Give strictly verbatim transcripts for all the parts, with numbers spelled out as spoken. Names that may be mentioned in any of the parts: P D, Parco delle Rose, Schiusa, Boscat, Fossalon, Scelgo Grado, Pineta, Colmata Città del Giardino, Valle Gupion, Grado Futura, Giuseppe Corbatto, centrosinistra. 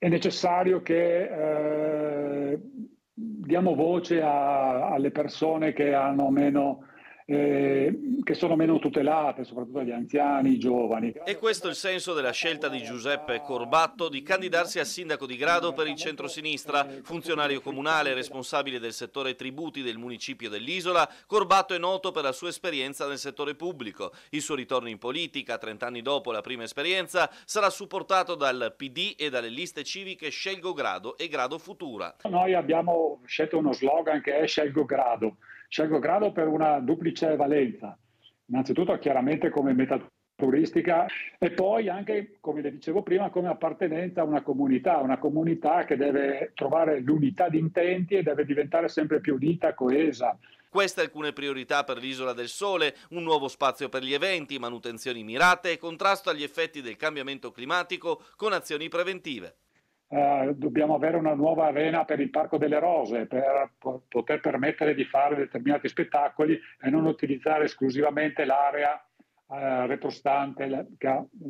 è necessario che eh, diamo voce a, alle persone che hanno meno... Eh, che sono meno tutelate, soprattutto gli anziani, i giovani. E questo è il senso della scelta di Giuseppe Corbatto di candidarsi a sindaco di Grado per il centrosinistra. Funzionario comunale, responsabile del settore tributi del municipio dell'isola, Corbatto è noto per la sua esperienza nel settore pubblico. Il suo ritorno in politica, trent'anni dopo la prima esperienza, sarà supportato dal P D e dalle liste civiche Scelgo Grado e Grado Futura. Noi abbiamo scelto uno slogan che è Scelgo Grado. Scelgo Grado per una duplice valenza, innanzitutto chiaramente come meta turistica e poi anche, come le dicevo prima, come appartenenza a una comunità, una comunità che deve trovare l'unità di intenti e deve diventare sempre più unita, coesa. Queste alcune priorità per l'Isola del Sole: un nuovo spazio per gli eventi, manutenzioni mirate e contrasto agli effetti del cambiamento climatico con azioni preventive. Uh, dobbiamo avere una nuova arena per il Parco delle Rose per poter permettere di fare determinati spettacoli e non utilizzare esclusivamente l'area uh, retrostante,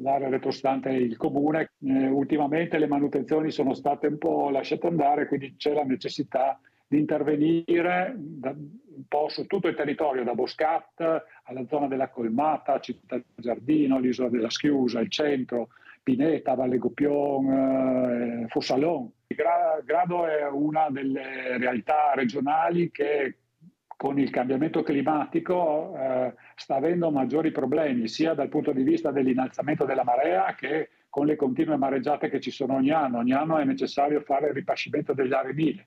l'area retrostante il comune. Uh, ultimamente le manutenzioni sono state un po' lasciate andare, quindi c'è la necessità di intervenire da, un po' su tutto il territorio, da Boscat alla zona della Colmata, Città del Giardino, l'isola della Schiusa, il centro, Pineta, Valle Gupion, eh, Fossalon. Grado è una delle realtà regionali che con il cambiamento climatico eh, sta avendo maggiori problemi, sia dal punto di vista dell'innalzamento della marea che con le continue mareggiate che ci sono ogni anno. Ogni anno è necessario fare il ripascimento degli arenili.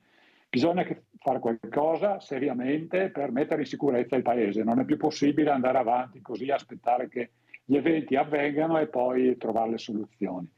Bisogna fare qualcosa seriamente per mettere in sicurezza il paese. Non è più possibile andare avanti così, aspettare che gli eventi avvengano e poi trovare le soluzioni.